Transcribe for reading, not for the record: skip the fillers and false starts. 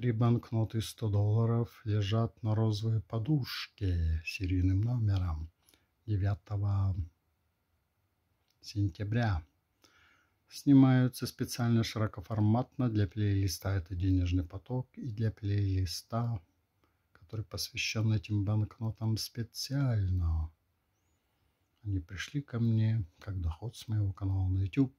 Три банкноты $100 лежат на розовой подушке с серийным номером 9 сентября. Снимаются специально широкоформатно для плейлиста «Это денежный поток» и для плейлиста, который посвящен этим банкнотам специально. Они пришли ко мне как доход с моего канала на YouTube.